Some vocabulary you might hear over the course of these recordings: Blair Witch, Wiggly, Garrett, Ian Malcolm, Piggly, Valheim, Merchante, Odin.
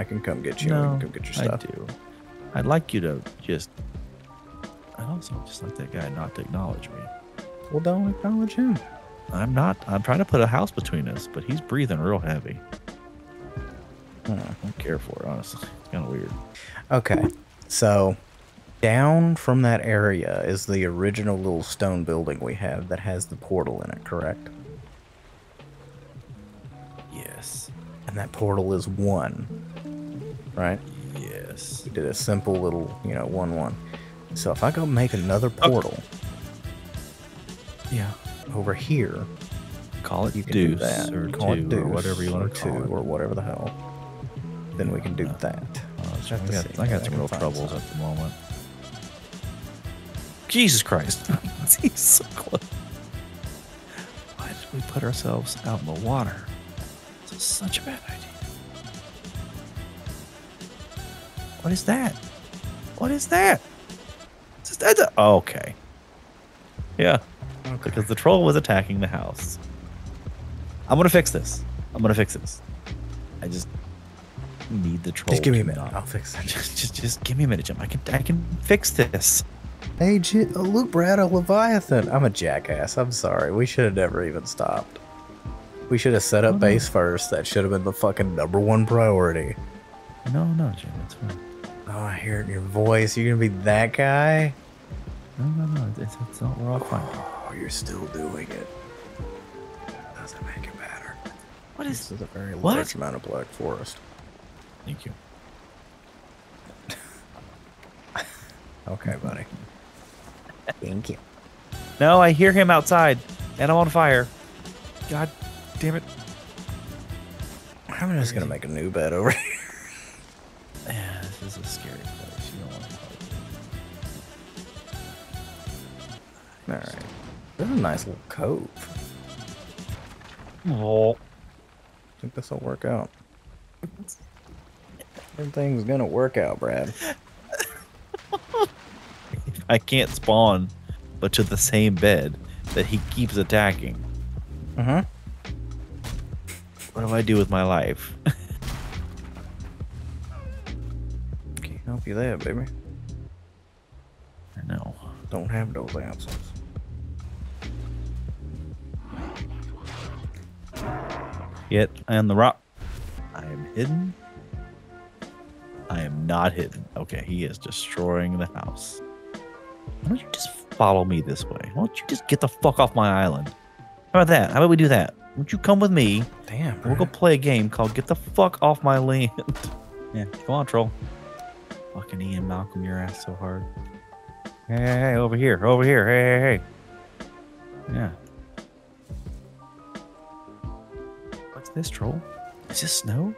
I can come get you. No, I can come get your stuff. I do. I'd like you to just... I also just like that guy not to acknowledge me. Well, don't acknowledge him. I'm not. I'm trying to put a house between us, but he's breathing real heavy. I don't care for it, honestly. It's kind of weird. Okay. So... down from that area is the original little stone building we have that has the portal in it, correct? Yes. And that portal is 1, right? Yes. We did a simple little, you know, 1-1. So if I go make another portal, yeah, over here, call it Deuce or Two or whatever you want to call it, or whatever the hell, then we can do that. I got some real troubles at the moment. Jesus Christ. He's so close. Why did we put ourselves out in the water? It's such a bad idea. What is that? What is that? Is that the... oh, okay. Yeah. Okay. Because the troll was attacking the house. I'm going to fix this. I'm going to fix this. I just need the troll. Just give me a minute. I'll fix it. Just give me a minute, Jim. I can fix this. Hey, look, Brad, a Leviathan. I'm a jackass. I'm sorry. We should have never even stopped. We should have set up base first. That should have been the fucking #1 priority. No, Jim. It's fine. Oh, I hear it in your voice. You're going to be that guy? No. It's not. We're all fine. Oh, you're still doing it. That doesn't make it matter. What is... this is a very large amount of Black Forest. Thank you. Okay, buddy. Thank you. No, I hear him outside, and I'm on fire. God damn it. I'm just going to make a new bed over here. Yeah, this is a scary place. You don't want to fight. Alright. This is a nice little cove. Oh. I think this will work out. Everything's going to work out, Brad. I can't spawn, but to the same bed that he keeps attacking. Uh-huh. What do I do with my life? Can't help you there, baby. I know. Don't have those answers. Yet I am the rock. I am hidden. I am not hidden. Okay, he is destroying the house. Why don't you just follow me this way? Why don't you just get the fuck off my island? How about that? How about we do that? Why don't you come with me? Damn, bro. We'll go play a game called Get the Fuck Off My Land. Yeah, go on, troll. Fucking Ian Malcolm your ass so hard. Hey, over here. Over here. Hey. Yeah. What's this, troll? Is this snow?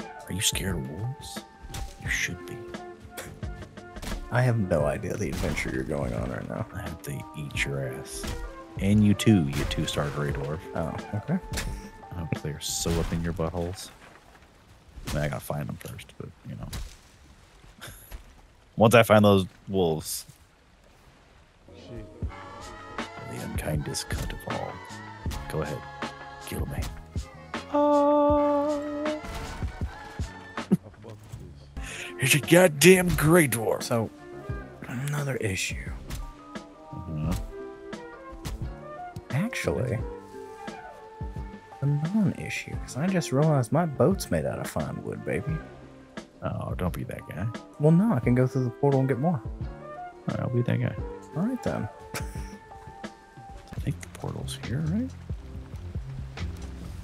Are you scared of wolves? You should be. I have no idea the adventure you're going on right now. I have to eat your ass. And you too, you 2-star gray dwarf. Oh, okay. I hope they're so up in your buttholes. I mean, I gotta find them first, but, you know. Once I find those wolves. Shit. The unkindest cunt of all. Go ahead. Kill me. Oh. It's a goddamn gray dwarf. So... another issue. Actually, a non-issue, because I just realized my boat's made out of fine wood, baby. Oh, don't be that guy. Well, no, I can go through the portal and get more. All right, I'll be that guy. All right, then. I think the portal's here,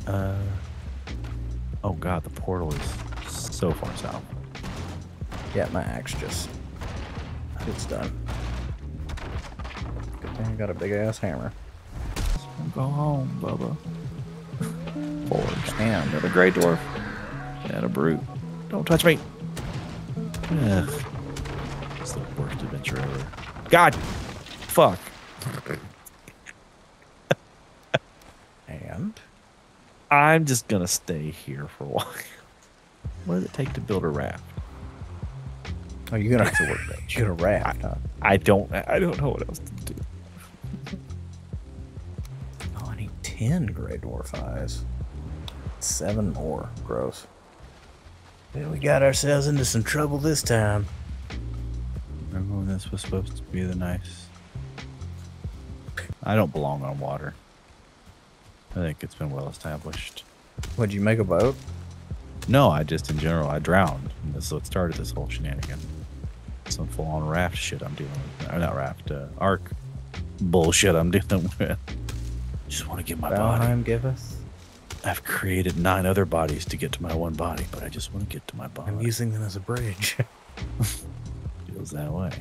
right? Oh, God, the portal is so far south. Yeah, my axe just... it's done. Good thing I got a big-ass hammer. So go home, Bubba. Forge. Damn, another gray dwarf. And a brute. Don't touch me! Ugh. It's the worst adventure ever. God! Fuck! And? I'm just gonna stay here for a while. What does it take to build a raft? Oh, you're gonna have to work that. You're gonna raft. I don't know what else to do. Oh, I need 10 gray dwarf eyes. 7 more. Gross. Well, we got ourselves into some trouble this time. Remember when this was supposed to be the nice... I don't belong on water. I think it's been well established. Would you make a boat? No, I just, in general, I drowned. And that's what started this whole shenanigan. Some full-on raft shit I'm dealing with. Or not raft, arc bullshit I'm dealing with. Just want to get my body. Valheim gave us? I've created 9 other bodies to get to my one body, but I just want to get to my body. I'm using them as a bridge. Feels that way.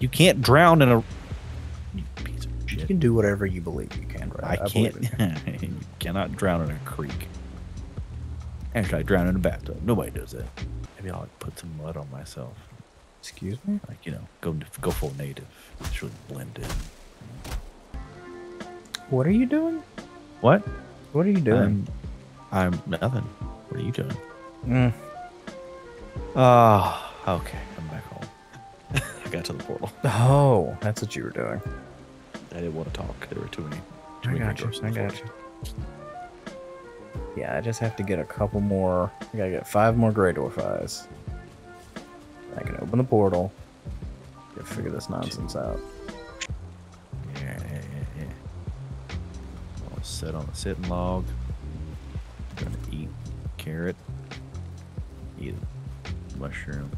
You can't drown in a... You piece of shit. You can do whatever you believe you can, right? I can't. You cannot drown in a creek. Actually, I drown in a bathtub. Nobody does that. Maybe I'll like, put some mud on myself. Excuse me? Like, you know, go full native. It's really blend in. What are you doing? What? What are you doing? I'm nothing. What are you doing? Oh, okay. I'm back home. I got to the portal. Oh, that's what you were doing. I didn't want to talk. There were too many resources. I got you. Yeah, I just have to get a couple more. I gotta get 5 more Grey Dwarf eyes. I can open the portal. Gotta figure this nonsense out. Yeah. I'll sit on the sitting log. I'm gonna eat carrot. Eat a mushroom.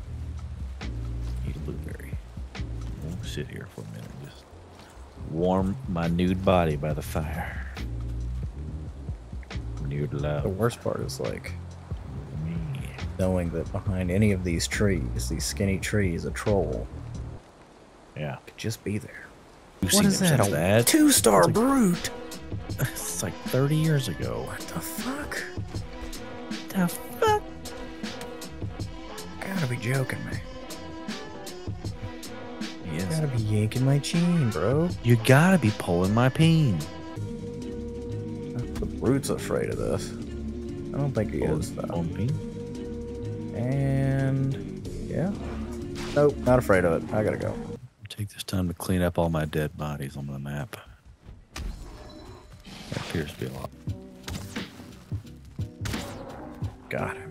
Eat a blueberry. We'll sit here for a minute and just warm my nude body by the fire. The worst part is like knowing that behind any of these trees, these skinny trees, a troll. Yeah, could just be there. What is that? A 2-star like, brute. It's like 30 years ago. What the fuck? What the fuck? Gotta be joking me. Yes. You gotta be yanking my chain, bro. You gotta be pulling my peen. The brute's afraid of this. I don't think he is, though. And... yeah. Nope, not afraid of it. I gotta go. Take this time to clean up all my dead bodies on the map. That appears to be a lot. Got him.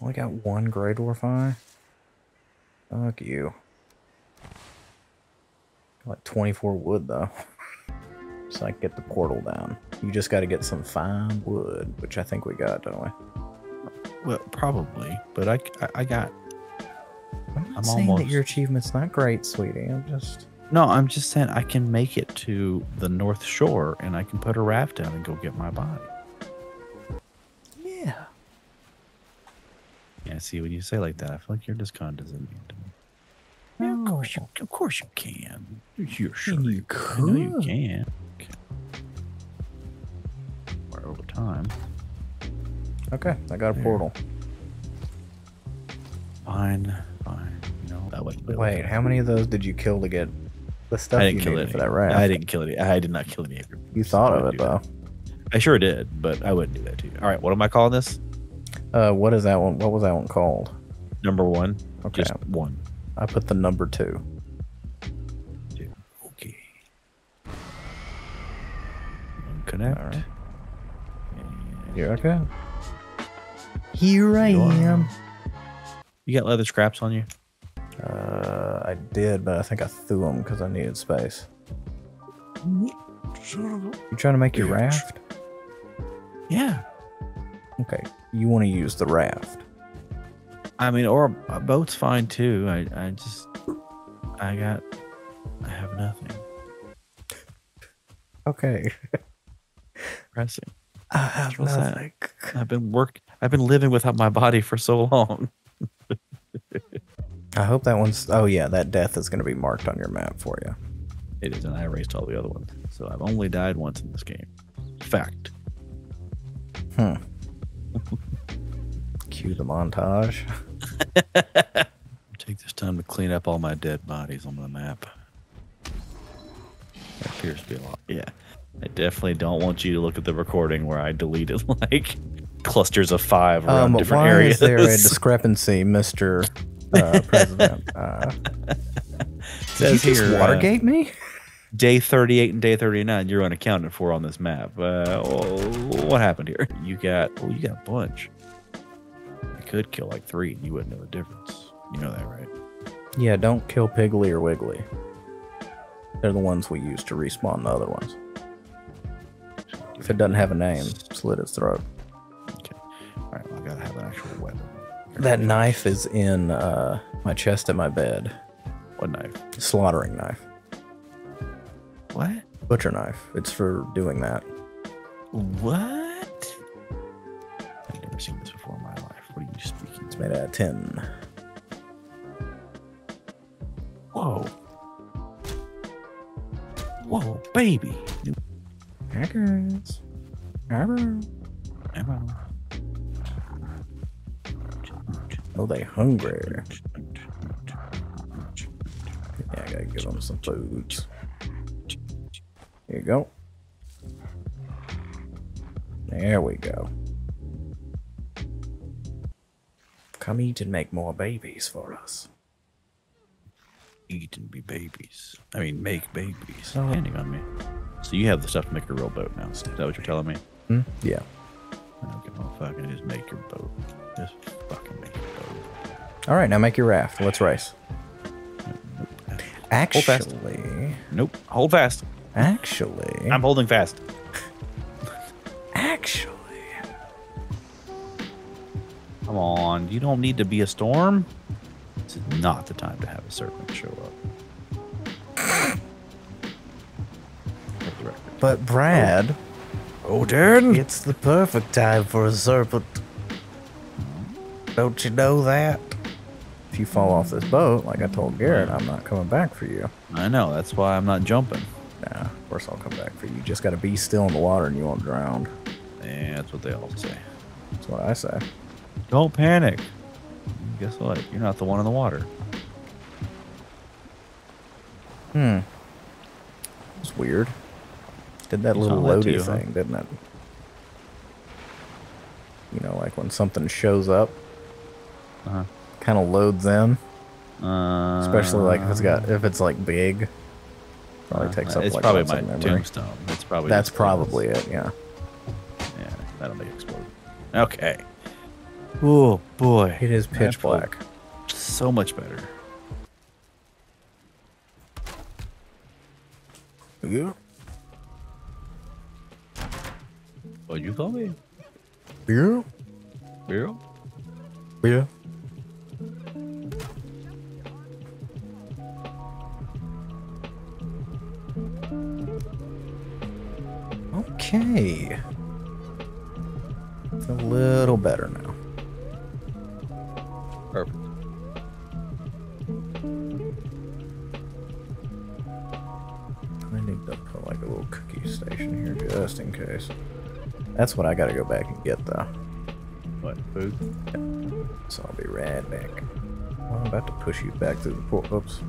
Only got 1 Grey Dwarf eye? Fuck you. Got like 24 wood, though. So I can get the portal down. You just got to get some fine wood, which I think we got, don't we? Well, probably, but I got. I'm saying almost, that your achievement's not great, sweetie. I'm just. No, I'm just saying I can make it to the North Shore, and I can put a raft down and go get my body. Yeah. Yeah. See, when you say like that, I feel like you're just condescending to me. Yeah, of course you can. You're sure you could. I know you can. Over time. Okay, I got a portal. Fine. You know that way. Wait, how many of those did you kill to get the stuff you needed for that raft? I didn't kill any. I did not kill any of your. You thought of it though. I sure did, but I wouldn't do that to you. All right, what am I calling this? What is that one? What was that one called? Number 1. Okay, just 1. I put the number 2. Okay. Connect. All right. You're okay. Here I am. You got leather scraps on you? I did, but I think I threw them because I needed space. You trying to make your raft? Yeah. Okay. You want to use the raft? I mean, or a boat's fine too. I have nothing. Okay. Pressing. I have nothing. I've been living without my body for so long. I hope that one's. Oh yeah, that death is going to be marked on your map for you. It is, and I erased all the other ones, so I've only died once in this game. Fact. Cue the montage. Take this time to clean up all my dead bodies on the map. That appears to be a lot. Yeah. I definitely don't want you to look at the recording where I deleted like clusters of 5 around different areas. Is there a discrepancy, Mr. President? Did you just Watergate me? Day 38 and day 39 you're unaccounted for on this map. What happened here? You got a bunch. I could kill like 3 and you wouldn't know the difference. You know that, right? Yeah, don't kill Piggly or Wiggly. They're the ones we use to respawn the other ones. If it doesn't have a name, slit its throat. Okay. Alright, well, I gotta have an actual weapon. That knife is in my chest at my bed. What knife? Slaughtering knife. What? Butcher knife. It's for doing that. What? I've never seen this before in my life. What are you speaking? It's made out of tin. Whoa. Whoa, baby. Hackers. Oh, they hungry. Yeah, I gotta give them some food. Here you go. There we go. Come eat and make more babies for us. Eat and be babies. I mean, make babies. Oh. Depending on me. So you have the stuff to make a real boat now. Is that what you're telling me? Hmm? Yeah. Okay, well, fucking just make your boat. Just fucking make your boat. All right, now make your raft. Let's race. Nope. Actually. Hold fast. Nope. Hold fast. Actually. I'm holding fast. Actually. Come on. You don't need to be a storm. This is not the time to have a serpent show up. But Brad, Odin, it's the perfect time for a serpent. Don't you know that? If you fall off this boat, like I told Garrett, I'm not coming back for you. I know. That's why I'm not jumping. Nah, of course I'll come back for you. You just got to be still in the water and you won't drown. Yeah, that's what they all say. That's what I say. Don't panic. Guess what? You're not the one in the water. Hmm. It's weird. Did that little loady thing, didn't it? You know, like when something shows up, kind of loads in. Especially like if it's like big. Probably takes up. It's like probably my tombstone. That's probably it. Yeah. Yeah, that'll be exploded. Okay. Oh boy, it is pitch black. So much better. Yeah. What you call me? Yeah. Yeah. Yeah. Okay. It's a little better now. Perfect. I need to put like a little cookie station here just in case. That's what I gotta go back and get though. What, food? Yeah. So I'll be right back. Well, I'm about to push you back through the port. Oops.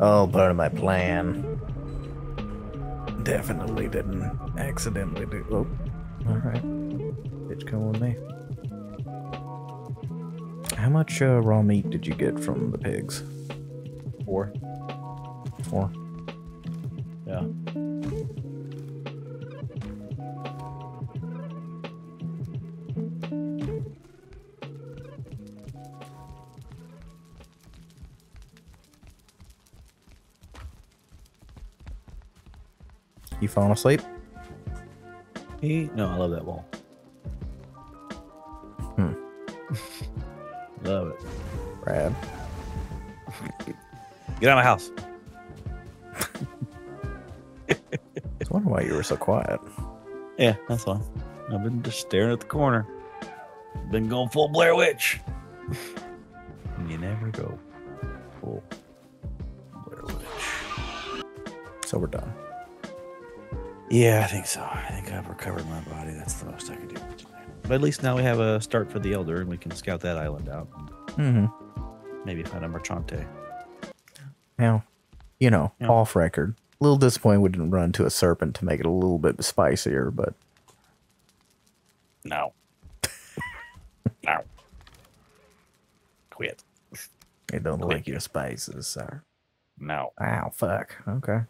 Oh, part of my plan. Definitely didn't accidentally do. Oh. Alright, bitch, come with me. How much raw meat did you get from the pigs? 4. 4? Yeah. You falling asleep? No, I love that wall. Hmm. Love it. Brad. Get out of my house. I wonder why you were so quiet. Yeah, that's all. I've been just staring at the corner. I've been going full Blair Witch. You never go full Blair Witch. So we're done. Yeah, I think so. I think I've recovered my body. That's the most I can do for today. But at least now we have a start for the Elder, and we can scout that island out. Mm-hmm. Maybe find a Merchante. Now, you know, off record, a little disappointed we didn't run to a serpent to make it a little bit spicier, but... No. No. Quit. It doesn't like your spaces, so. No. Ow, fuck. Okay.